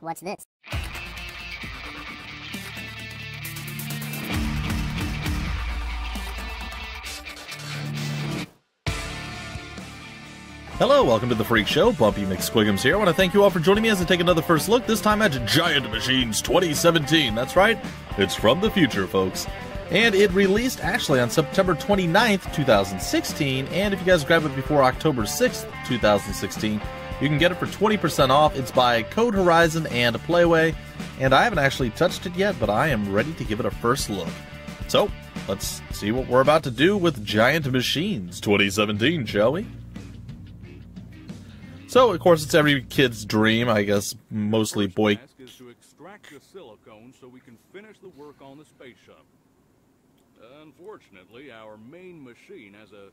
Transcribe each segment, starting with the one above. What's this? Hello, welcome to The Freak Show. Bumpy McSquigums here. I want to thank you all for joining me as I take another first look, this time at Giant Machines 2017. That's right, it's from the future, folks. And it released actually on September 29th, 2016, and if you guys grab it before October 6th, 2016, you can get it for 20% off. It's by Code Horizon and Playway, and I haven't actually touched it yet, but I am ready to give it a first look. So, let's see what we're about to do with Giant Machines 2017, shall we? So, of course, it's every kid's dream, I guess, mostly boy... First task is to extract the silicone so we can finish the work on the space shuttle. Unfortunately, our main machine has a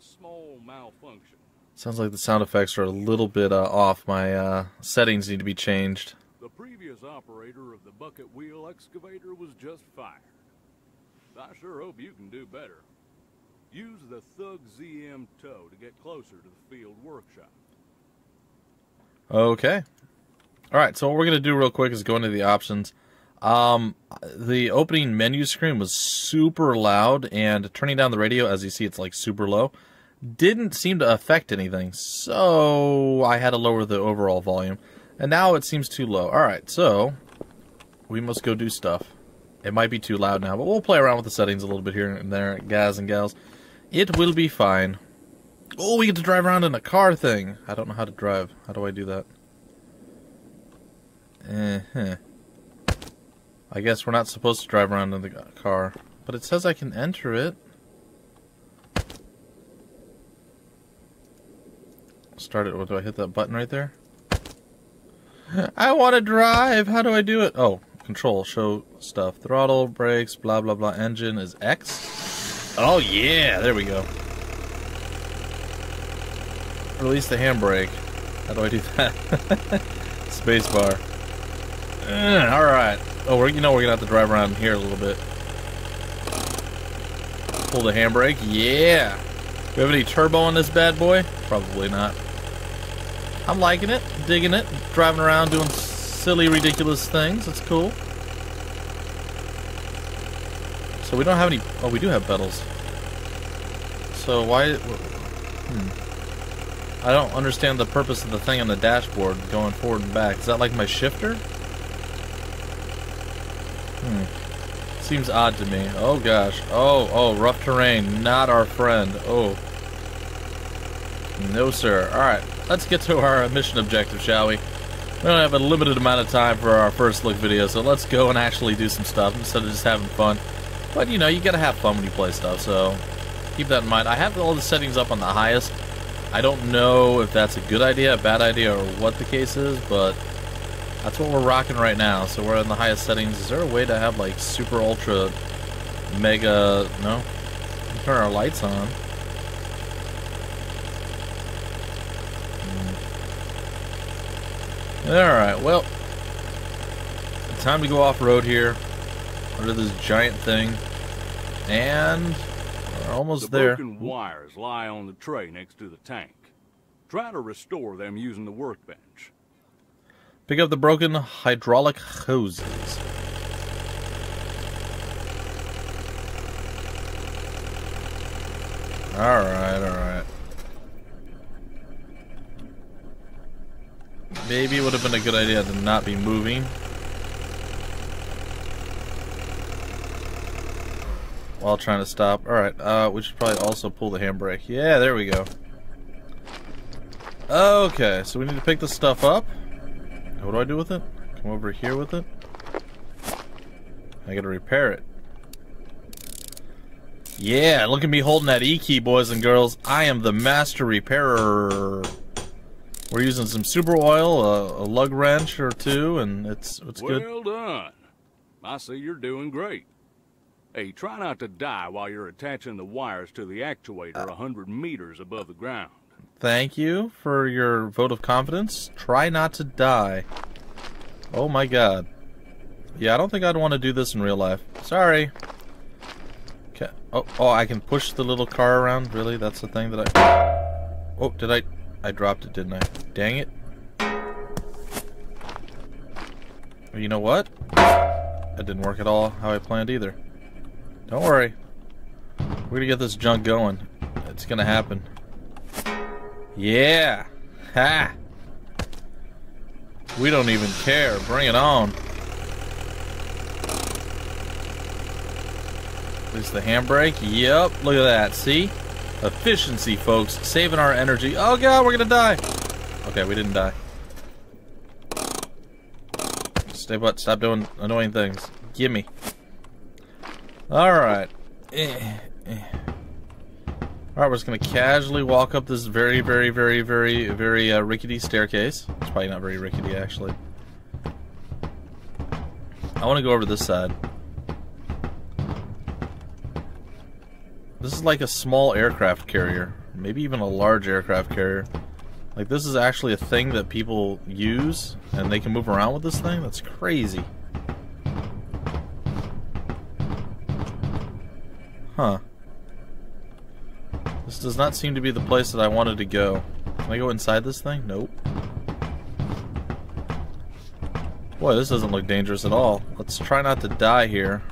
small malfunction. Sounds like the sound effects are a little bit off. My settings need to be changed. The previous operator of the bucket wheel excavator was just fired. I sure hope you can do better. Use the Thug ZM tow to get closer to the field workshop. Okay. Alright, so what we're going to do real quick is go into the options. The opening menu screen was super loud, and turning down the radio, as you see, it's like super low, didn't seem to affect anything, so I had to lower the overall volume, and now it seems too low. Alright, so we must go do stuff. It might be too loud now, but we'll play around with the settings a little bit here and there, guys and gals. It will be fine. Oh, we get to drive around in a car thing. I don't know how to drive. How do I do that? I guess we're not supposed to drive around in the car, but it says I can enter it. Start it. Do I hit that button right there? I want to drive. How do I do it? Oh, control, show stuff, throttle, brakes, blah blah blah. Engine is X. Oh yeah, there we go. Release the handbrake. How do I do that? Spacebar. All right. Oh, we're gonna have to drive around here a little bit. Pull the handbrake. Yeah. Do we have any turbo on this bad boy? Probably not. I'm liking it, digging it, driving around doing silly, ridiculous things. That's cool. So we don't have any. Oh, we do have pedals. So why? I don't understand the purpose of the thing on the dashboard going forward and back. Is that like my shifter? Seems odd to me. Oh gosh. Oh, rough terrain. Not our friend. Oh. No, sir. Alright, let's get to our mission objective, shall we? We only have a limited amount of time for our first look video, so let's go and actually do some stuff instead of just having fun. But you know, you gotta have fun when you play stuff, so keep that in mind. I have all the settings up on the highest. I don't know if that's a good idea, a bad idea, or what the case is, but that's what we're rocking right now, so we're in the highest settings. Is there a way to have, like, super, ultra, mega... No? We turn our lights on. Alright, well... time to go off-road here. Under this giant thing. And... we're almost there. The broken wires lie on the tray next to the tank. Try to restore them using the workbench. Pick up the broken hydraulic hoses. Alright. Maybe it would have been a good idea to not be moving. While trying to stop. Alright, we should probably also pull the handbrake. Yeah, there we go. Okay, so we need to pick this stuff up. What do I do with it? Come over here with it? I gotta repair it. Yeah, look at me holding that E key, boys and girls. I am the master repairer. We're using some super oil, a lug wrench or two, and it's good. Well done. I see you're doing great. Hey, try not to die while you're attaching the wires to the actuator 100 meters above the ground. Thank you for your vote of confidence. Try not to die. Oh my god. Yeah, I don't think I'd want to do this in real life. Sorry. Okay. Oh, I can push the little car around? Really? That's the thing that I... Oh, did I dropped it, didn't I? Dang it. Well, you know what? That didn't work at all how I planned either. Don't worry. We're gonna get this junk going. It's gonna happen. Yeah! Ha! We don't even care. Bring it on. At least the handbrake. Yep. Look at that. See? Efficiency, folks. Saving our energy. Oh, God. We're gonna die. Okay. We didn't die. Stay put. Stop doing annoying things. Gimme. Alright. Alright, we're just going to casually walk up this very, very rickety staircase. It's probably not very rickety, actually. I want to go over to this side. This is like a small aircraft carrier. Maybe even a large aircraft carrier. Like, this is actually a thing that people use, and they can move around with this thing? That's crazy. Huh. This does not seem to be the place that I wanted to go. Can I go inside this thing? Nope. Boy, this doesn't look dangerous at all. Let's try not to die here.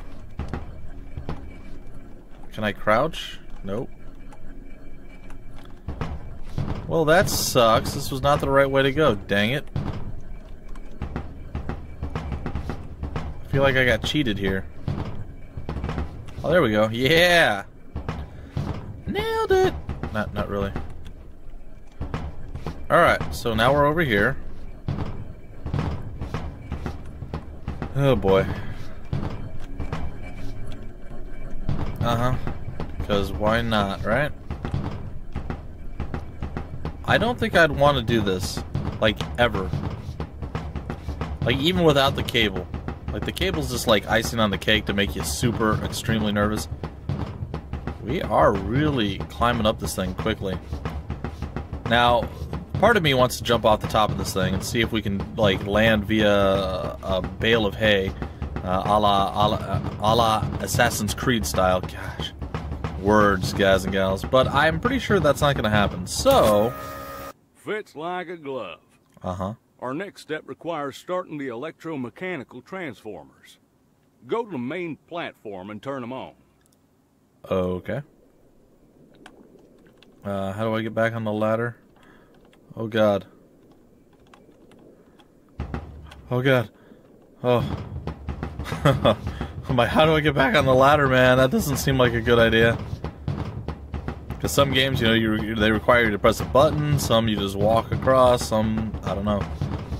Can I crouch? Nope. Well, that sucks. This was not the right way to go. Dang it. I feel like I got cheated here. Oh, there we go. Yeah! Nailed it! Not really. Alright, so now we're over here. Oh boy. Uh-huh. Because why not, right? I don't think I'd want to do this. Like, ever. Like, even without the cable. Like, the cable's just like icing on the cake to make you super, extremely nervous. We are really climbing up this thing quickly. Now, part of me wants to jump off the top of this thing and see if we can, like, land via a bale of hay, a la Assassin's Creed style. Gosh, words, guys and gals. But I'm pretty sure that's not going to happen. So, fits like a glove. Uh-huh. Our next step requires starting the electromechanical transformers. Go to the main platform and turn them on. Okay. How do I get back on the ladder? Oh god. Oh god. Oh. I'm like, how do I get back on the ladder, man? That doesn't seem like a good idea. Because some games, you know, they require you to press a button. Some you just walk across. Some, I don't know.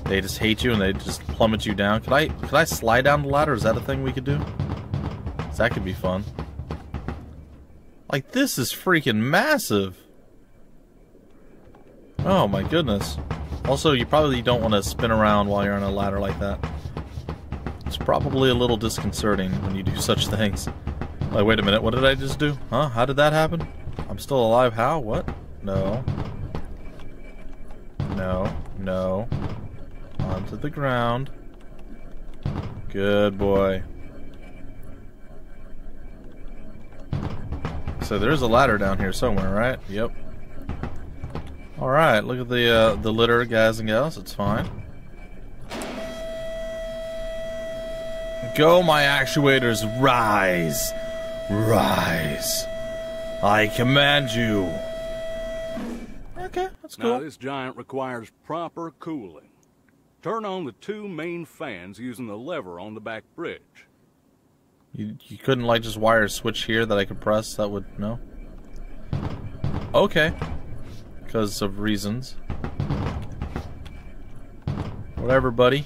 They just hate you and they just plummet you down. Could I slide down the ladder? Is that a thing we could do? 'Cause that could be fun. Like, this is freaking massive. Oh my goodness. Also, you probably don't want to spin around while you're on a ladder like that. It's probably a little disconcerting when you do such things. Like, wait a minute, what did I just do? Huh? How did that happen? I'm still alive. How? What? No. No. No. Onto the ground. Good boy. So there's a ladder down here somewhere, right? Yep. Alright, look at the litter, guys and gals. It's fine. Go, my actuators. Rise. Rise. I command you. Okay, that's cool. Now, this giant requires proper cooling. Turn on the two main fans using the lever on the back bridge. You couldn't, like, just wire a switch here that I could press? That would... no? Okay. Because of reasons. Whatever, buddy.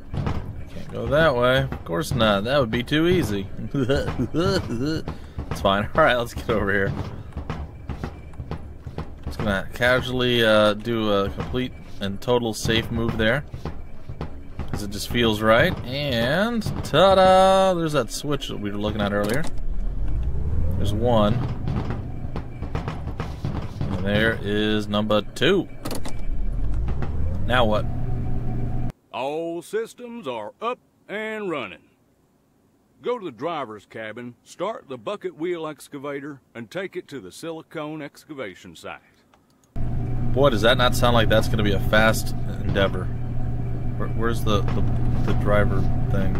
Can't go that way. Of course not. That would be too easy. It's fine. Alright, let's get over here. Just gonna casually do a complete and total safe move there. Because it just feels right. And ta-da! There's that switch that we were looking at earlier. There's one. And there is number two. Now what? All systems are up and running. Go to the driver's cabin, start the bucket wheel excavator, and take it to the silicone excavation site. Boy, does that not sound like that's going to be a fast endeavor. Where's the driver thing?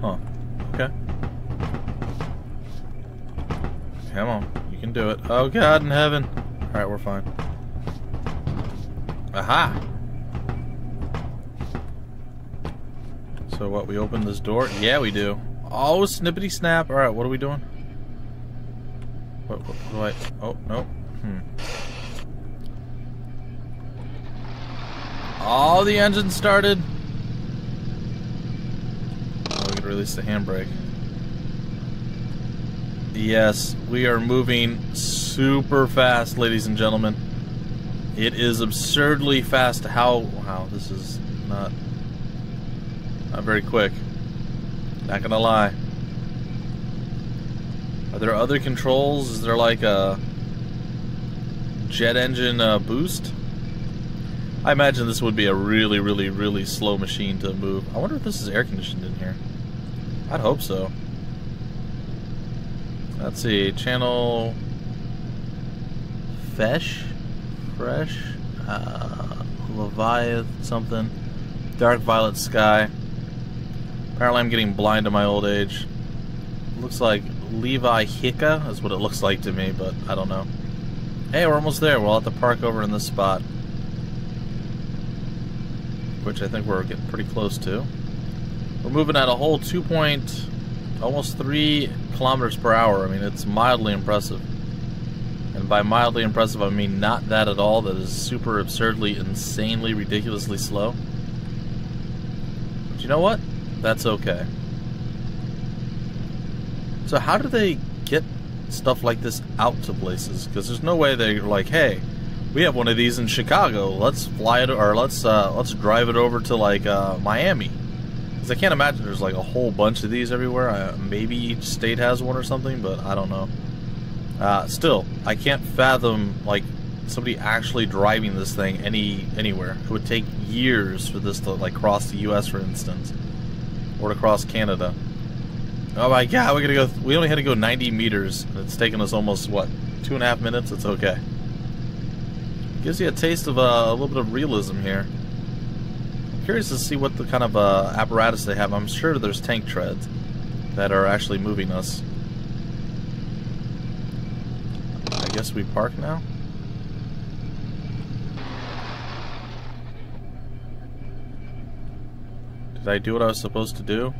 Huh. Okay. Come on. You can do it. Oh, God in heaven. Alright, we're fine. Aha! So what, we open this door? Yeah, we do. Oh, snippety snap. Alright, what are we doing? What do I... Oh, no. Oh, the engine started! Oh, we can release the handbrake. Yes, we are moving super fast, ladies and gentlemen. It is absurdly fast. How... Wow, this is not very quick. Not gonna lie. Are there other controls? Is there like a jet engine boost? I imagine this would be a really, really, really slow machine to move. I wonder if this is air conditioned in here. I'd hope so. Let's see, channel... Fresh? Leviathan something. Dark violet sky. Apparently I'm getting blind in my old age. Looks like Levi Hicka is what it looks like to me, but I don't know. Hey, we're almost there. We'll have to park over in this spot, which I think we're getting pretty close to. We're moving at a whole 2, almost 3 kilometers per hour. I mean, it's mildly impressive. And by mildly impressive, I mean not that at all. That is super absurdly, insanely, ridiculously slow. But you know what? That's okay. So how do they get stuff like this out to places? Because there's no way they're like, hey, we have one of these in Chicago. Let's fly it, or let's drive it over to like Miami. Because I can't imagine there's like a whole bunch of these everywhere. Maybe each state has one or something, but I don't know. Still, I can't fathom like somebody actually driving this thing anywhere. It would take years for this to like cross the U.S., for instance, or to cross Canada. Oh my God, we're gonna go. We only had to go 90 meters. It's taken us almost what, 2.5 minutes. It's okay. Gives you a taste of a little bit of realism here. I'm curious to see what the kind of apparatus they have. I'm sure there's tank treads that are actually moving us. I guess we park now. Did I do what I was supposed to do?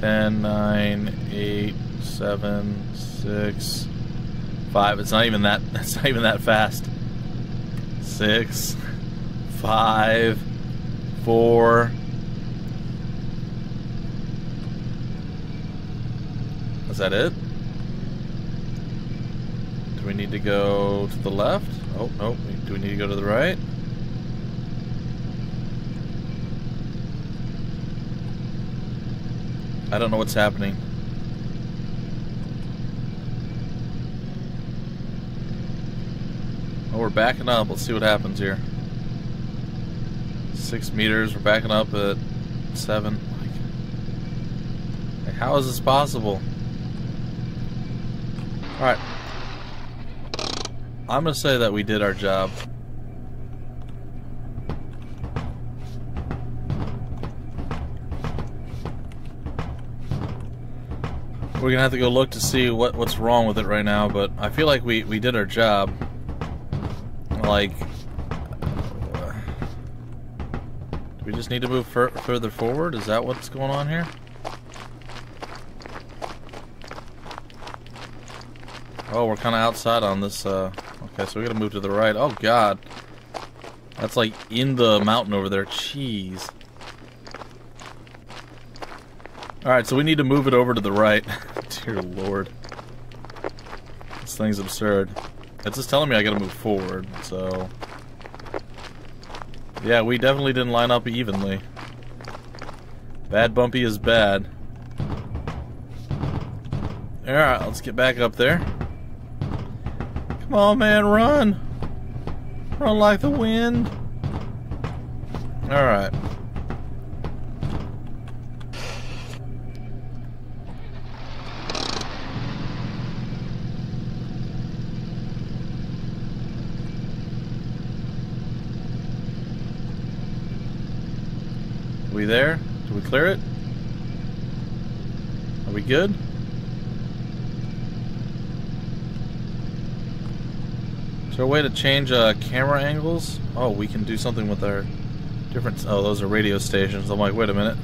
Ten, 9, 8, 7, 6, 5. It's not even that. It's not even that fast. 6, 5, 4. Is that it? Do we need to go to the left? Oh no. Do we need to go to the right? I don't know what's happening. Oh, we're backing up. Let's see what happens here. 6 meters. We're backing up at 7. Like, how is this possible? Alright. I'm going to say that we did our job. We're gonna have to go look to see what's wrong with it right now, but I feel like we did our job. Like, do we just need to move further forward? Is that what's going on here? Oh, we're kind of outside on this. Okay, so we gotta move to the right. Oh God, that's like in the mountain over there. Jeez. Alright, so we need to move it over to the right. Dear Lord. This thing's absurd. It's just telling me I gotta move forward, so... Yeah, we definitely didn't line up evenly. Bad Bumpy is bad. Alright, let's get back up there. Come on, man, run! Run like the wind! Alright. we there? Did we clear it? Are we good? Is there a way to change camera angles? Oh, we can do something with our different... Oh, those are radio stations. I'm like, wait a minute.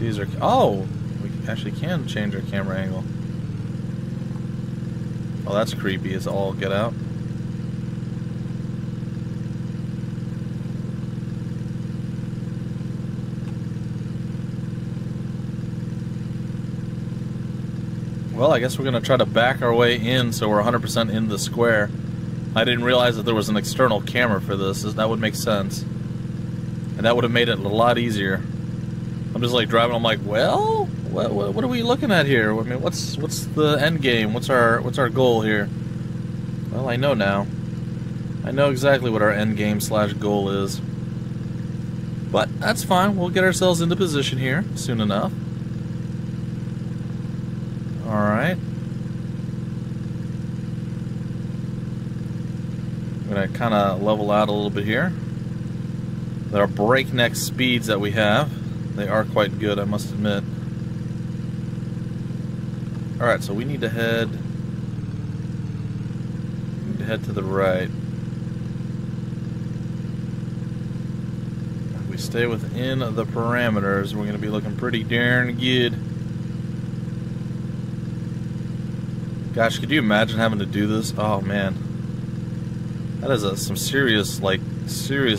These are... Oh! We actually can change our camera angle. Oh, that's creepy as all get out. Well, I guess we're going to try to back our way in so we're 100% in the square. I didn't realize that there was an external camera for this. That would make sense. And that would have made it a lot easier. I'm just like driving. I'm like, well, what are we looking at here? I mean, what's the end game? What's our goal here? Well, I know now. I know exactly what our end game slash goal is. But that's fine. We'll get ourselves into position here soon enough. All right. I'm gonna kind of level out a little bit here. There are breakneck speeds that we have. They are quite good, I must admit. Alright, so we need to head... to the right. If we stay within the parameters, we're going to be looking pretty darn good. Gosh, could you imagine having to do this? Oh, man. That is some serious, like,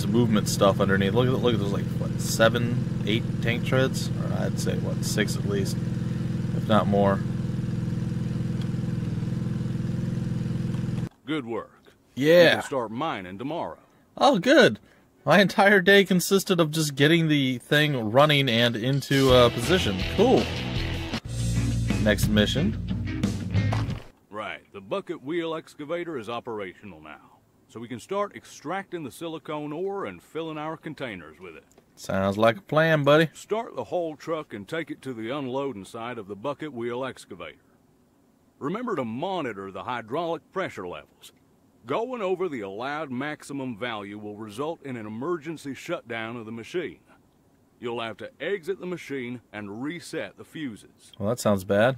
movement stuff underneath. Look at those, like, what, 7, 8 tank treads, or I'd say what, 6 at least, if not more. Good work. Yeah. We can start mining tomorrow. Oh, good. My entire day consisted of just getting the thing running and into position. Cool. Next mission. Right. The bucket wheel excavator is operational now, so we can start extracting the silicone ore and filling our containers with it. Sounds like a plan, buddy. Start the haul truck and take it to the unloading side of the bucket wheel excavator. Remember to monitor the hydraulic pressure levels. Going over the allowed maximum value will result in an emergency shutdown of the machine. You'll have to exit the machine and reset the fuses. Well, that sounds bad.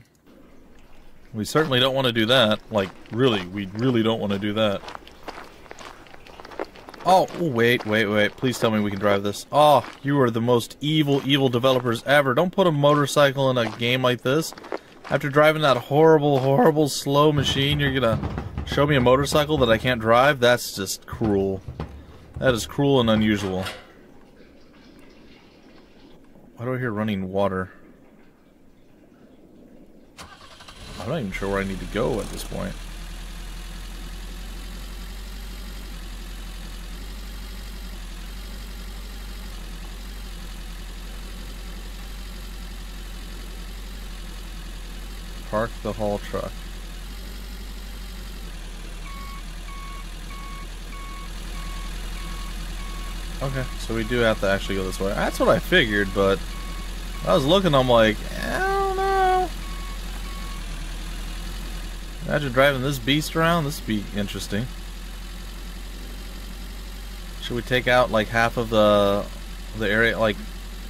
We certainly don't want to do that. Like, really, we really don't want to do that. Oh, wait. Please tell me we can drive this. Oh, you are the most evil developers ever. Don't put a motorcycle in a game like this. After driving that horrible, slow machine, you're gonna show me a motorcycle that I can't drive? That's just cruel. That is cruel and unusual. Why do I hear running water? I'm not even sure where I need to go at this point. Park the haul truck. Okay, so we do have to actually go this way. That's what I figured, but when I was looking, I'm like, I don't know. Imagine driving this beast around. This would be interesting. Should we take out like half of the area? Like,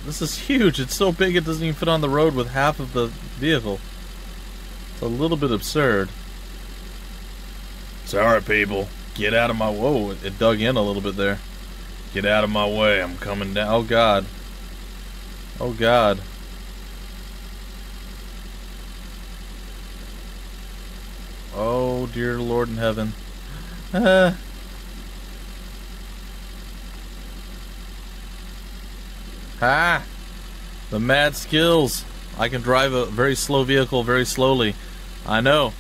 this is huge. It's so big it doesn't even fit on the road with half of the vehicle. A little bit absurd. Sorry, people. Get out of my... Whoa, it dug in a little bit there. Get out of my way. I'm coming down. Oh, God. Oh, God. Oh, dear Lord in heaven. Ah! The mad skills. I can drive a very slow vehicle very slowly. I know,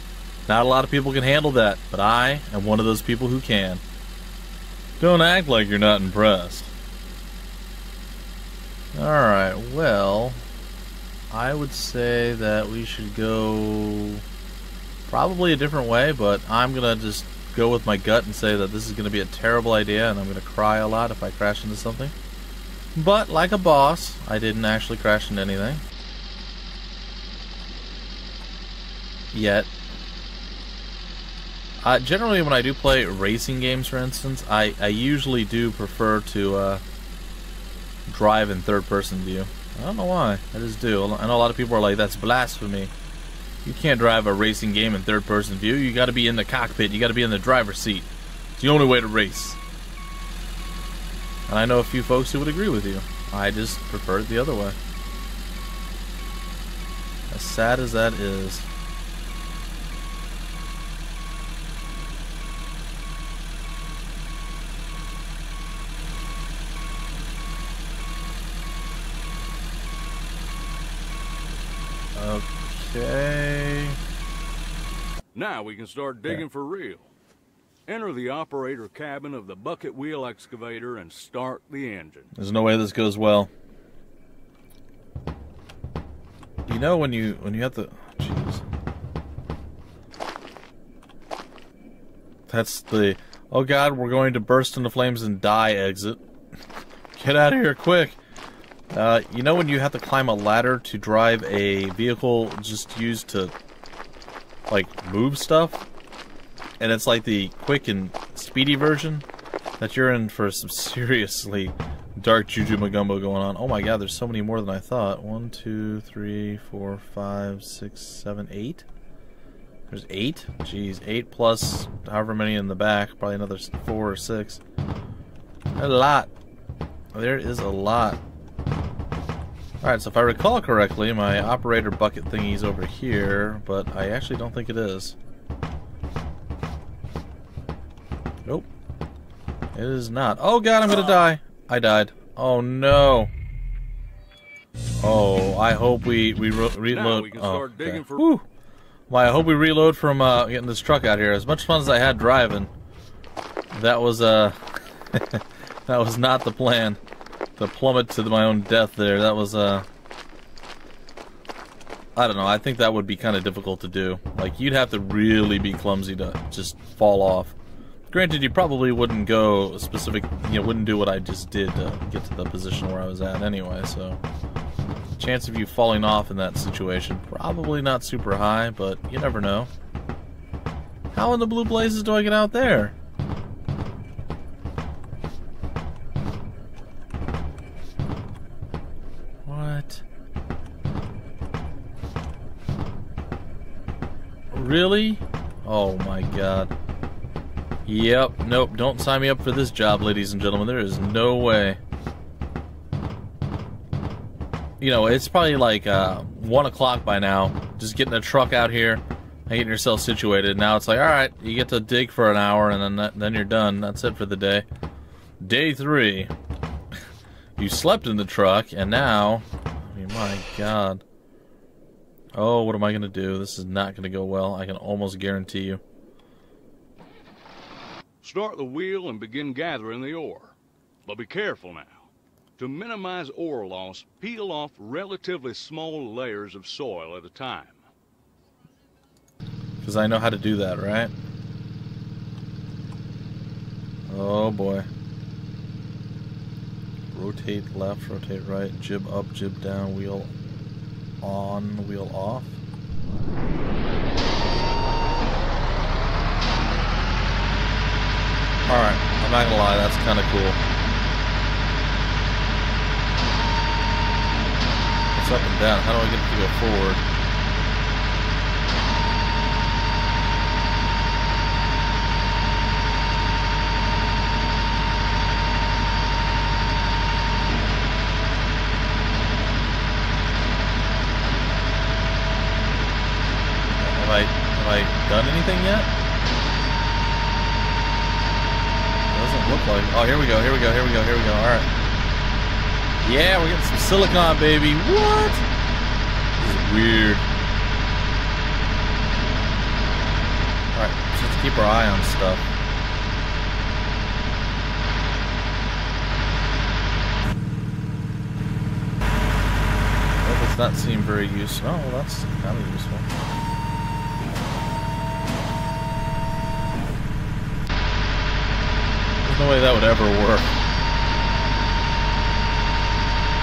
not a lot of people can handle that, but I am one of those people who can. Don't act like you're not impressed. Alright, well, I would say that we should go probably a different way, but I'm going to just go with my gut and say that this is going to be a terrible idea, and I'm going to cry a lot if I crash into something. But, like a boss, I didn't actually crash into anything. Yet. Generally when I do play racing games, for instance, I usually do prefer to drive in third-person view. I don't know why. I just do. I know a lot of people are like, that's blasphemy. You can't drive a racing game in third-person view. You got to be in the cockpit. You got to be in the driver's seat. It's the only way to race. And I know a few folks who would agree with you. I just prefer it the other way. As sad as that is. Okay. Now we can start digging for real. Enter the operator cabin of the bucket wheel excavator and start the engine. There's no way this goes well. You know when you have to... Jeez. That's the... Oh God, we're going to burst into flames and die exit. Get out of here quick. You know when you have to climb a ladder to drive a vehicle just used to, like, move stuff? And it's like the quick and speedy version? That you're in for some seriously dark juju magumbo going on. Oh my God, there's so many more than I thought. 1, 2, 3, 4, 5, 6, 7, 8? There's 8? Jeez, 8 plus however many in the back. Probably another 4 or 6. A lot. There is a lot. Alright, so if I recall correctly, my operator bucket thingy's over here, but I actually don't think it is. Nope. It is not. Oh God, I'm gonna die! I died. Oh no! Oh, I hope we reload. Oh, okay. Whew! Well, I hope we reload from getting this truck out here. As much fun as I had driving, that was, that was not the plan. The plummet to my own death there, that was, I don't know, I think that would be kind of difficult to do. Like, you'd have to really be clumsy to just fall off. Granted, you probably wouldn't go specific, you know, wouldn't do what I just did to get to the position where I was at anyway, so. Chance of you falling off in that situation, probably not super high, but you never know. How in the blue blazes do I get out there? Really? Oh my God. Yep, nope, don't sign me up for this job, ladies and gentlemen. There is no way. You know, it's probably like 1 o'clock by now. Just getting a truck out here and getting yourself situated. Now it's like, alright, you get to dig for an hour and then you're done. That's it for the day. Day 3. You slept in the truck and now... I mean, my God. Oh, what am I going to do? This is not going to go well. I can almost guarantee you. Start the wheel and begin gathering the ore. But be careful now. To minimize ore loss, peel off relatively small layers of soil at a time. Because I know how to do that, right? Oh, boy. Rotate left, rotate right, jib up, jib down, wheel on, wheel off. Alright, I'm not gonna lie, that's kinda cool. It's up and down, how do I get it to go forward? Done anything yet? Doesn't look like. Oh, here we go, here we go, here we go, here we go. Alright. Yeah, we're getting some silicon, baby. What? This is weird. Alright, just keep our eye on stuff. That does not seem very useful. Oh, well, that's kind of useful. No way that would ever work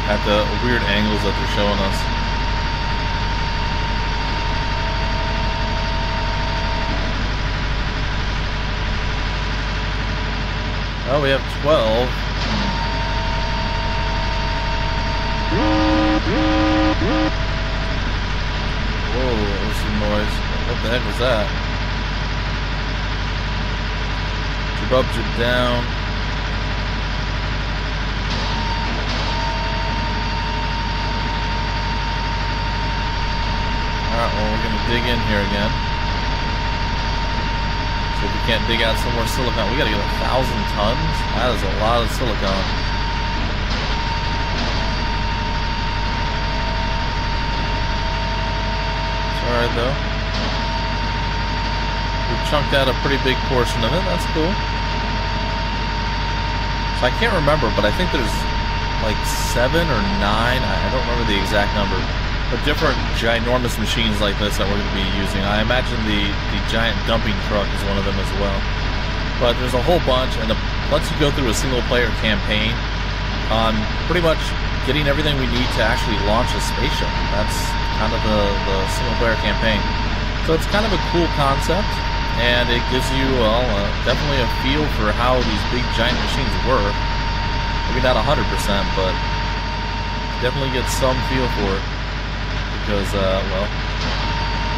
at the weird angles that they're showing us. Oh, we have 12. was that? Jib up, jib down. Alright, well, we're gonna dig in here again. See if we can't dig out some more silicon. We gotta get 1,000 tons? That is a lot of silicon. Alright though. We've chunked out a pretty big portion of it, that's cool. So I can't remember, but I think there's like 7 or 9, I don't remember the exact number, but different ginormous machines like this that we're going to be using. I imagine the giant dumping truck is one of them as well. But there's a whole bunch, and it lets you go through a single player campaign on pretty much getting everything we need to actually launch a spaceship. That's kind of the single-player campaign. So it's kind of a cool concept, and it gives you definitely a feel for how these big giant machines work. Maybe not 100%, but definitely get some feel for it, because, well,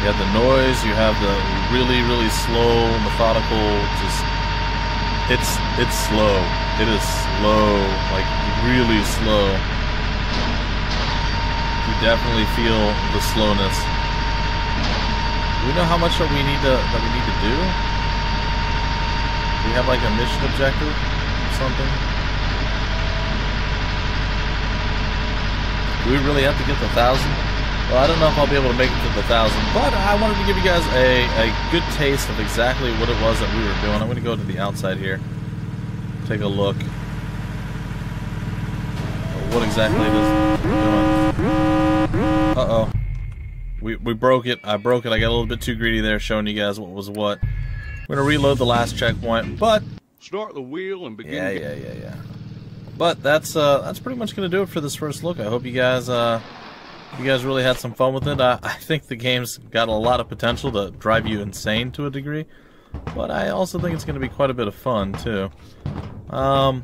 you have the noise, you have the really, really slow, methodical, just, it's slow. It is slow, like really slow. Definitely feel the slowness. Do we know how much that we need to do? Do we have like a mission objective or something? Do we really have to get the 1,000? Well, I don't know if I'll be able to make it to the 1,000, but I wanted to give you guys a good taste of exactly what it was that we were doing. I'm gonna go to the outside here, take a look at what exactly it is we're doing. Uh-oh. We broke it. I broke it. I got a little bit too greedy there showing you guys what was what. We're gonna reload the last checkpoint, but start the wheel and begin. Yeah. But that's pretty much gonna do it for this first look. I hope you guys really had some fun with it. I think the game's got a lot of potential to drive you insane to a degree, but I also think it's gonna be quite a bit of fun too. I'm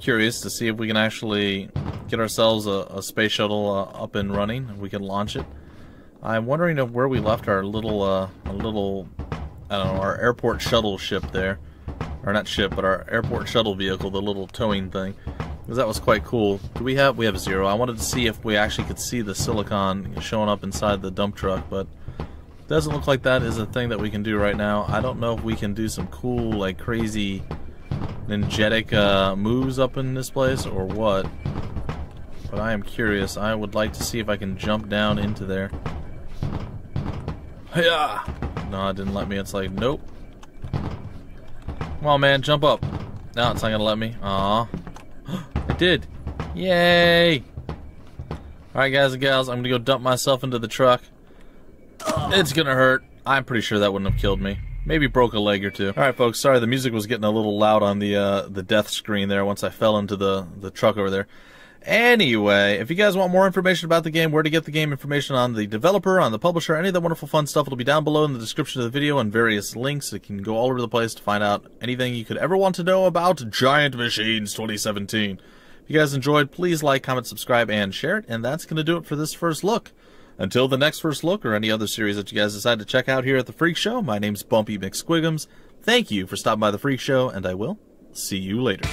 curious to see if we can actually get ourselves a space shuttle up and running, and we can launch it. I'm wondering if where we left our little, I don't know, our airport shuttle ship there. Or not ship, but our airport shuttle vehicle, the little towing thing. Because that was quite cool. Do we have zero. I wanted to see if we actually could see the silicon showing up inside the dump truck, but it doesn't look like that is a thing that we can do right now. I don't know if we can do some cool, like crazy energetic moves up in this place or what, but I am curious. I would like to see if I can jump down into there. Yeah. No, it didn't let me. It's like, nope. Come on, man, jump up. No, it's not gonna let me. Aw. It did. Yay. Alright, guys and gals, I'm gonna go dump myself into the truck. It's gonna hurt. I'm pretty sure that wouldn't have killed me. Maybe broke a leg or two. Alright folks, sorry the music was getting a little loud on the death screen there once I fell into the truck over there. Anyway, if you guys want more information about the game, where to get the game information on the developer, on the publisher, any of that wonderful fun stuff, it'll be down below in the description of the video and various links. It can go all over the place to find out anything you could ever want to know about Giant Machines 2017. If you guys enjoyed, please like, comment, subscribe, and share it. And that's going to do it for this first look. Until the next first look or any other series that you guys decide to check out here at The Freak Show, my name's Bumpy McSquigums. Thank you for stopping by The Freak Show, and I will see you later.